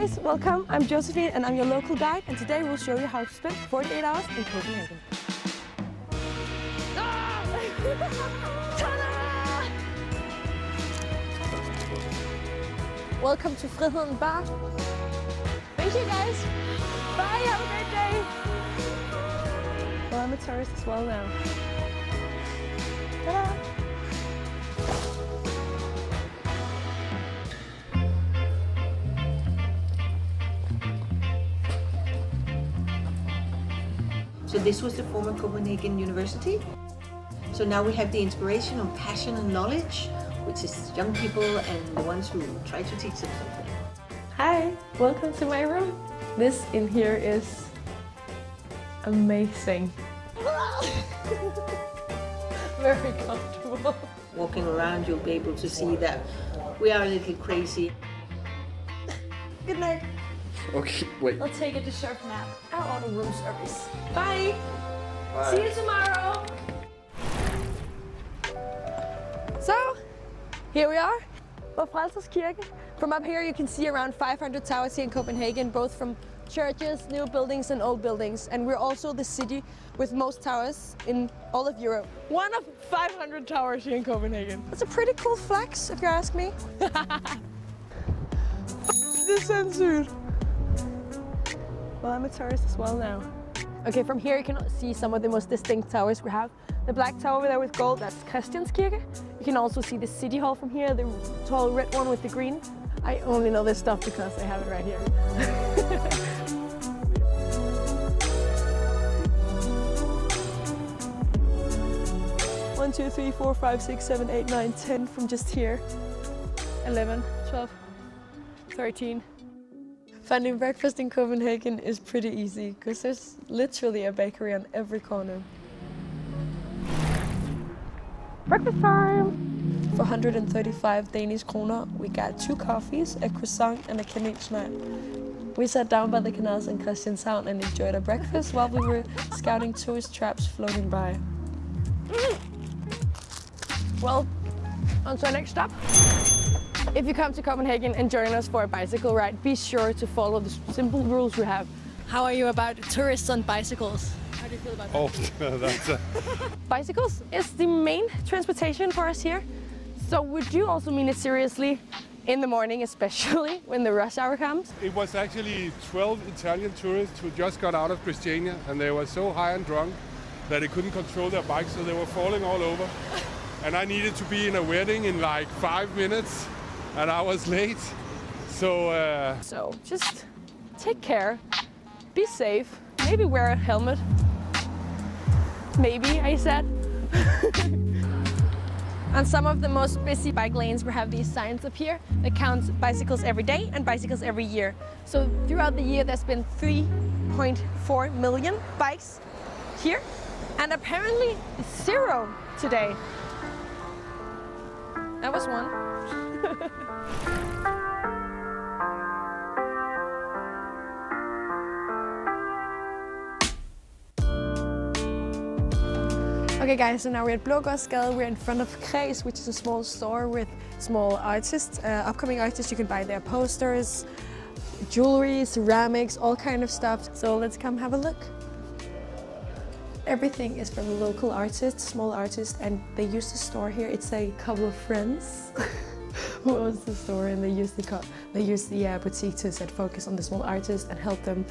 guys, welcome. I'm Josephine and I'm your local guide, and today we'll show you how to spend 48 hours in Copenhagen. Welcome to Friheden Bar. Thank you guys. Bye, have a great day. Well, I'm a tourist as well now. Ta-da! So this was the former Copenhagen University. So now we have the inspiration on passion and knowledge, which is young people and the ones who try to teach them something. Hi, welcome to my room. This in here is amazing. Very comfortable. Walking around, you'll be able to see that we are a little crazy. Good night. Okay, wait. I'll take a deserved nap. I want a room service. Bye. Bye! See you tomorrow! So, here we are, Vor Frelser Kirke. From up here you can see around 500 towers here in Copenhagen, both from churches, new buildings and old buildings. And we're also the city with most towers in all of Europe. One of 500 towers here in Copenhagen. That's a pretty cool flex, if you ask me. This censored. Well, I'm a tourist as well now. Okay, from here you can see some of the most distinct towers we have. The black tower over there with gold, that's Christianskirke. You can also see the city hall from here, the tall red one with the green. I only know this stuff because I have it right here. One, two, three, four, five, six, seven, eight, nine, 10 from just here. 11, 12, 13. Finding breakfast in Copenhagen is pretty easy because there's literally a bakery on every corner. Breakfast time! For 135 Danish kroner, we got 2 coffees, a croissant and a kanelsnegl. We sat down by the canals in Christianshavn and enjoyed our breakfast while we were scouting tourist traps floating by. Well, on to our next stop. If you come to Copenhagen and join us for a bicycle ride, be sure to follow the simple rules we have. How are you about tourists on bicycles? How do you feel about that? Oh, that's Bicycles is the main transportation for us here. So would you also mean it seriously in the morning, especially when the rush hour comes? It was actually 12 Italian tourists who just got out of Christiania, and they were so high and drunk that they couldn't control their bikes, so they were falling all over. And I needed to be in a wedding in like 5 minutes. And I was late, so just take care, be safe, maybe wear a helmet. Maybe, I said. On some of the most busy bike lanes, we have these signs up here that counts bicycles every day and bicycles every year. So throughout the year, there's been 3.4 million bikes here, and apparently 0 today. That was one. Okay guys, so now we're at Blågårdsgade. We're in front of Kraess, which is a small store with small artists, upcoming artists. You can buy their posters, jewelry, ceramics, all kind of stuff. So let's come have a look. Everything is from local artists, small artists, and they use the store here. It's a couple of friends. Who owns the store, and they use the boutique to set focus on the small artists and help them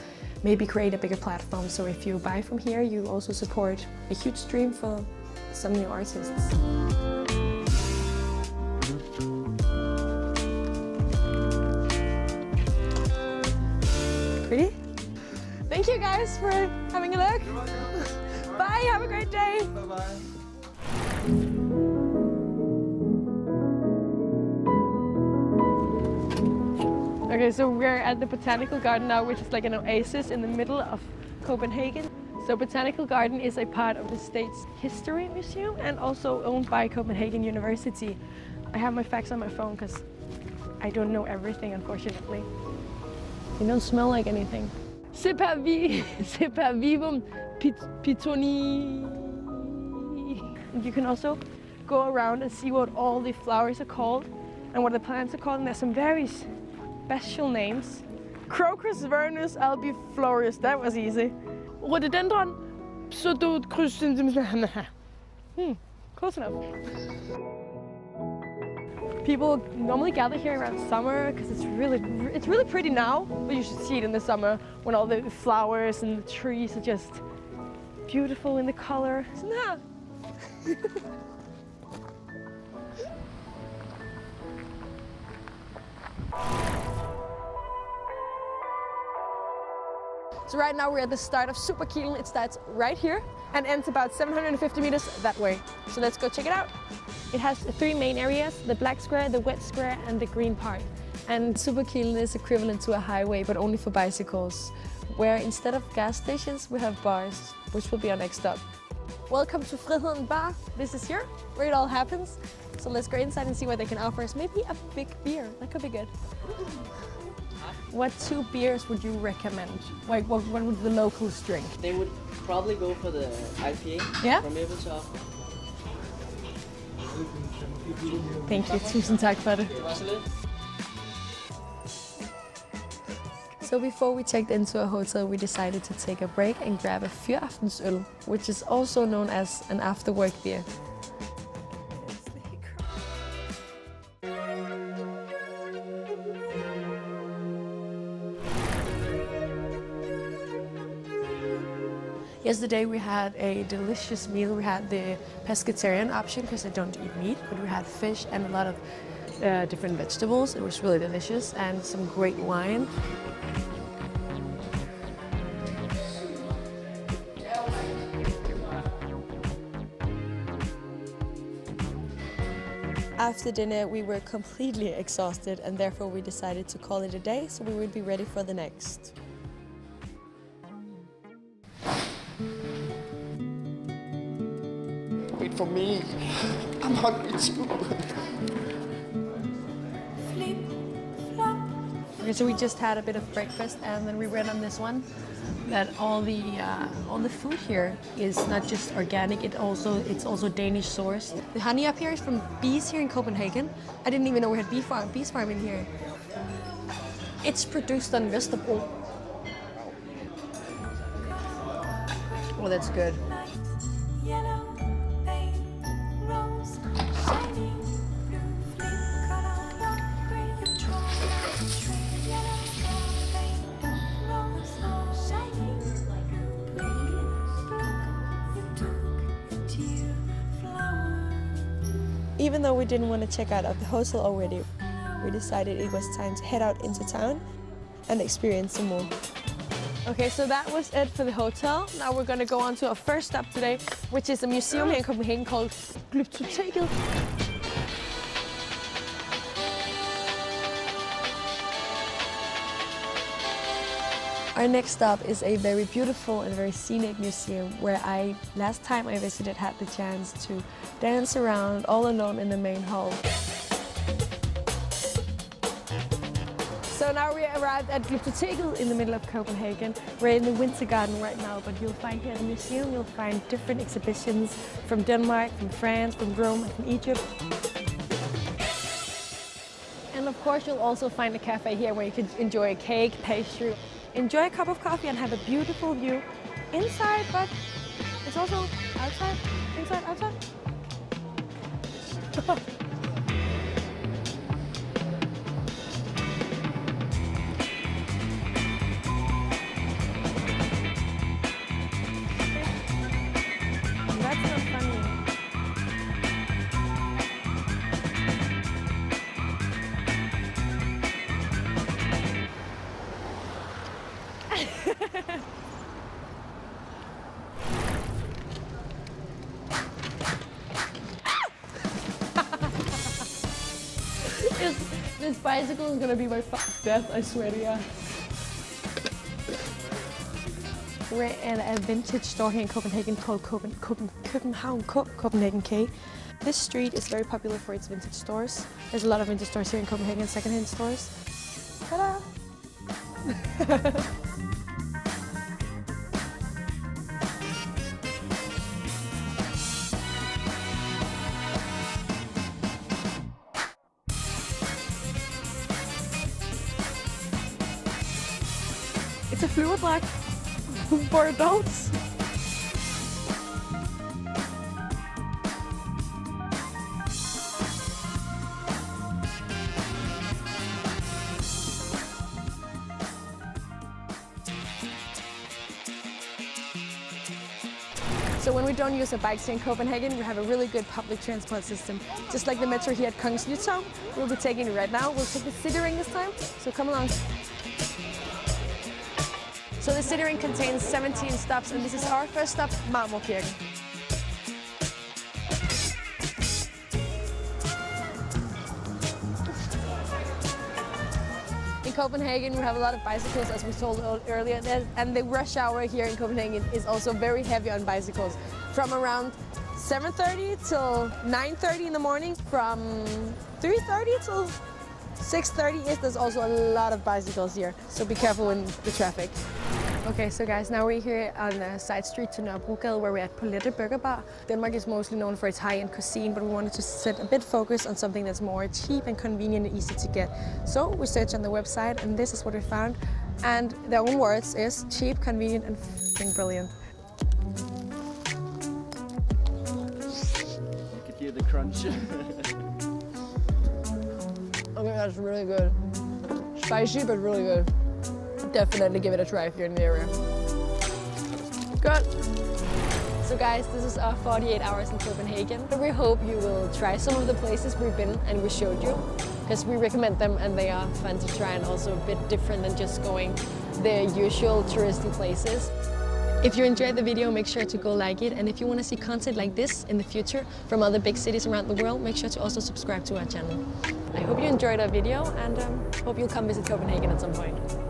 maybe create a bigger platform. So if you buy from here, you also support a huge dream for some new artists. Pretty? Thank you guys for having a look. You're welcome. Bye, have a great day. Bye-bye. Okay, so we're at the Botanical Garden now, which is like an oasis in the middle of Copenhagen. So Botanical Garden is a part of the state's history museum and also owned by Copenhagen University. I have my facts on my phone because I don't know everything, unfortunately. You don't smell like anything. Sempervivum petunii. You can also go around and see what all the flowers are called and what the plants are called, and there's some very special names. Crocus Vernus Albiflorus. That was easy. Rhododendron. So do Christiania. Close enough. People normally gather here around summer because it's really pretty now, but you should see it in the summer when all the flowers and the trees are just beautiful in the color. Isn't that? So right now we're at the start of Superkilen. It starts right here and ends about 750 meters that way. So let's go check it out. It has three main areas, the black square, the wet square and the green park. And Superkilen is equivalent to a highway but only for bicycles, where instead of gas stations we have bars, which will be our next stop. Welcome to Friheden Bar. This is here where it all happens. So let's go inside and see what they can offer us. Maybe a big beer, that could be good. What two beers would you recommend? Like, what would the locals drink? They would probably go for the IPA, yeah? From Abletop. Thank you, tusind tak for det. So before we checked into a hotel, we decided to take a break and grab a Fyraftensøl, which is also known as an after-work beer. Yesterday we had a delicious meal. We had the pescatarian option because I don't eat meat, but we had fish and a lot of different vegetables. It was really delicious and some great wine. After dinner we were completely exhausted and therefore we decided to call it a day so we would be ready for the next. For me, I'm hungry too. Okay, so we just had a bit of breakfast, and then we read on this one that all the food here is not just organic; it's also Danish sourced. The honey up here is from bees here in Copenhagen. I didn't even know we had bees farm in here. It's produced on vegetable. Oh, that's good. Even though we didn't want to check out of the hotel already, we decided it was time to head out into town and experience some more. Okay, so that was it for the hotel. Now we're going to go on to our first stop today, which is a museum here in Copenhagen called Glyptoteket. Our next stop is a very beautiful and very scenic museum where last time I visited, had the chance to dance around all alone in the main hall. So now we arrived at Glyptoteket in the middle of Copenhagen. We're in the Winter Garden right now, but you'll find here at the museum, you'll find different exhibitions from Denmark, from France, from Rome, and from Egypt. And of course, you'll also find a cafe here where you can enjoy a cake, pastry, enjoy a cup of coffee and have a beautiful view inside, but it's also outside, inside, outside. This bicycle is gonna be my death, I swear to you. We're in a vintage store here in Copenhagen called Copenhagen K. This street is very popular for its vintage stores. There's a lot of vintage stores here in Copenhagen, secondhand stores. Ta-da! til flyverdragt. Bordeaux. So when we don't use our bikes here in Copenhagen, we have a really good public transport system. Just like the metro here at Kongens Nytorv, we'll be taking it right now. We'll take the city ring this time, so come along. So the city ring contains 17 stops, and this is our first stop, Mamokir. In Copenhagen, we have a lot of bicycles, as we told earlier, and the rush hour here in Copenhagen is also very heavy on bicycles. From around 7:30 till 9:30 in the morning, from 3:30 till 6:30 there's also a lot of bicycles here, so be careful in the traffic. Okay, so guys, now we're here on the side street to Nørrebrodgade, where we're at Poulette Burger Bar. Denmark is mostly known for its high-end cuisine, but we wanted to set a bit focus on something that's more cheap and convenient and easy to get. So we searched on the website, and this is what we found. And their own words is cheap, convenient, and f***ing brilliant. You could hear the crunch. I think that's really good. Spicy, but really good. Definitely give it a try if you're in the area. Good. So guys, this is our 48 hours in Copenhagen. We hope you will try some of the places we've been and we showed you, because we recommend them and they are fun to try and also a bit different than just going the usual touristy places. If you enjoyed the video, make sure to go like it. And if you want to see content like this in the future from other big cities around the world, make sure to also subscribe to our channel. I hope you enjoyed our video and hope you'll come visit Copenhagen at some point.